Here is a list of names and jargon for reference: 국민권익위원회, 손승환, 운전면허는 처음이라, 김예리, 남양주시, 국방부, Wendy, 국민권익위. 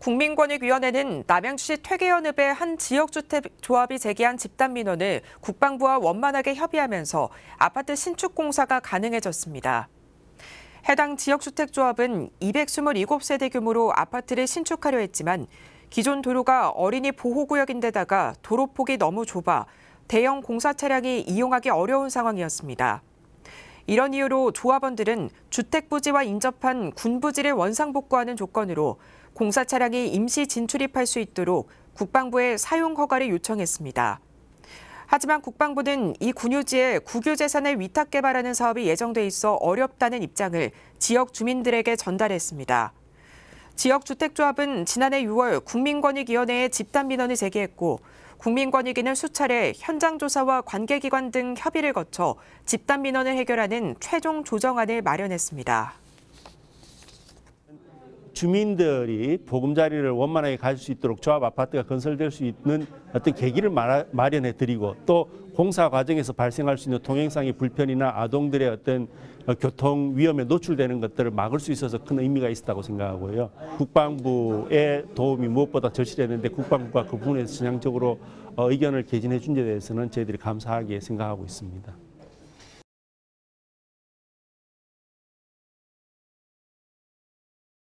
국민권익위원회는 남양주시 퇴계연읍의 한 지역주택조합이 제기한 집단민원을 국방부와 원만하게 협의하면서 아파트 신축 공사가 가능해졌습니다. 해당 지역주택조합은 227세대 규모로 아파트를 신축하려 했지만 기존 도로가 어린이 보호구역인데다가 도로폭이 너무 좁아 대형 공사 차량이 이용하기 어려운 상황이었습니다. 이런 이유로 조합원들은 주택부지와 인접한 군부지를 원상복구하는 조건으로 공사 차량이 임시 진출입할 수 있도록 국방부에 사용 허가를 요청했습니다. 하지만 국방부는 이 군유지에 국유재산을 위탁 개발하는 사업이 예정돼 있어 어렵다는 입장을 지역 주민들에게 전달했습니다. 지역주택조합은 지난해 6월 국민권익위원회에 집단민원을 제기했고 국민권익위는 수차례 현장조사와 관계기관 등 협의를 거쳐 집단민원을 해결하는 최종 조정안을 마련했습니다. 주민들이 보금자리를 원만하게 가질 수 있도록 조합 아파트가 건설될 수 있는 어떤 계기를 마련해드리고 또 공사 과정에서 발생할 수 있는 통행상의 불편이나 아동들의 어떤 교통 위험에 노출되는 것들을 막을 수 있어서 큰 의미가 있었다고 생각하고요. 국방부의 도움이 무엇보다 절실했는데 국방부가 그 부분에서 전향적으로 의견을 개진해 준 데 대해서는 저희들이 감사하게 생각하고 있습니다.